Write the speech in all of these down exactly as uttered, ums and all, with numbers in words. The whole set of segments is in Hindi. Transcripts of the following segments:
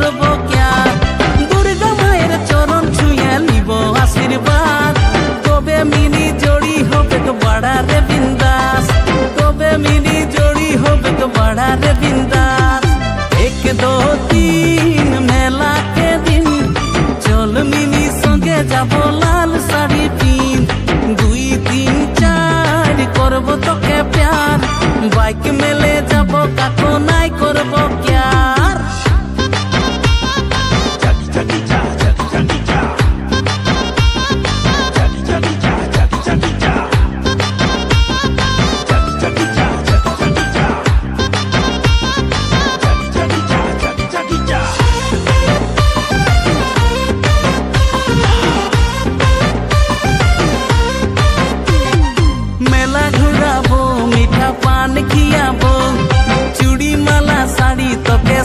करबो क्या दुर्गा मायेर चरण छुए लिबो आशीर्वाद तबे मिली जोड़ी होबे तो बड़ा रे बिंदास तबे मिली जोड़ी होबे तो बड़ा रे बिंदास एक दो तीन मेला के दिन चल मिली संगे जाबो लाल साड़ी पिन दुई तीन चार करबो तोके प्यार बाइक में ले जाबो काको नाइ करबो क्या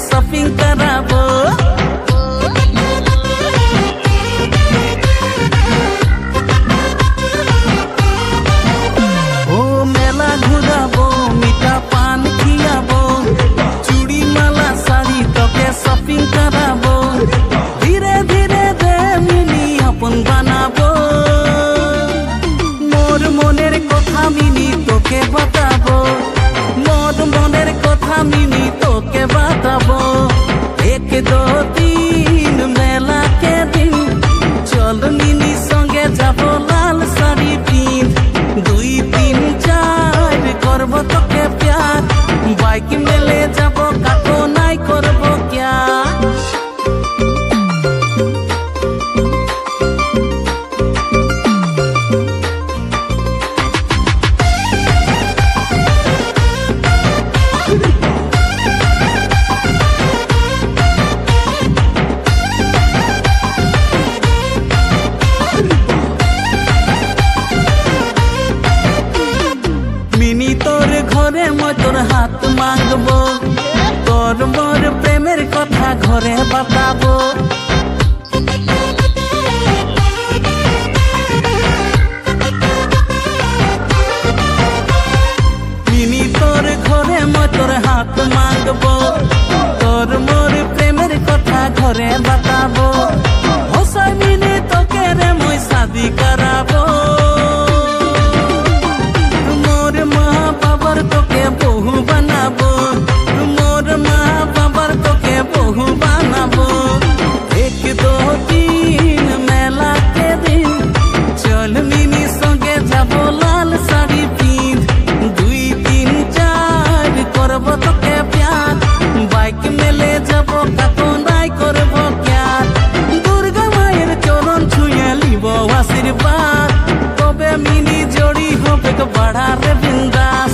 शॉपिंग कराबो ओ मेला घुराबो मीठा पान खियाबो चूड़ी माला साड़ी तोके शॉपिंग कराबो धीरे धीरे दे मिली अपन बनाबो मोर मोनेर कथा मिली तोके बताबो मोर मोनेर कथा मिली तोके बताबो दो तीन मेला के दिन चल मिली संगे जाबो लाल साड़ी पिन दुई तीन चार करबो तोके प्यार बाइक में ले जाबो काको नाइ करबो क्या तोर हाथ मांगबो तोर मोर प्रेमेर कथा घरे बताबो मिनी तोर घरे मोर तोर हाथ मांगबो तोर मोर प्रेमेर कथा घरे बताबो होसै मिनी तोके रे मोई शादी कराबो बड़ा रे बिंदास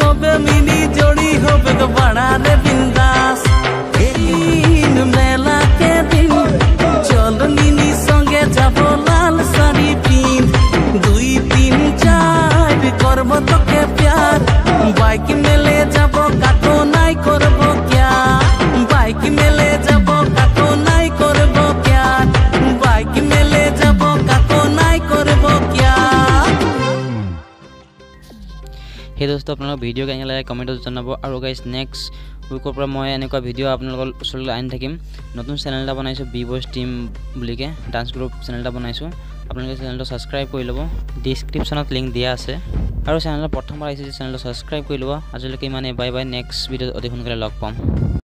तबे मिली जोड़ी होबे तो बड़ा रे बिंदास तीन मेला के दिन चल मिली संगे जाबो लाल साड़ी पिन दुई तीन चार करबो तोके प्यार बाइक में ले जाबो काको नाइ करबो क्या बाइक में ले जाबो काको नाइ करबो क्या बाइक में ले जाबो काको नाइ करबो क्या। हे दोस्तों अपना भिडिओ कैसे लगे कमेंट और गाइस नेक्स्ट उइकर मैं एनेका भिडिओ अपना ओस आनी थकिम नतुन चैनल बनाई बी बॉयज टीम बुली के डांस ग्रुप चैनल बनाई अपने चैनल सब्सक्राइब कर लो डिस्क्रिप्शन लिंक दिया आसे और चैनल प्रथम बार चैनल सब्सक्राइब कर लो आजलैक इमाने बाय बाय नेक्स्ट भिडिओ अति सोनकाले लग पाम।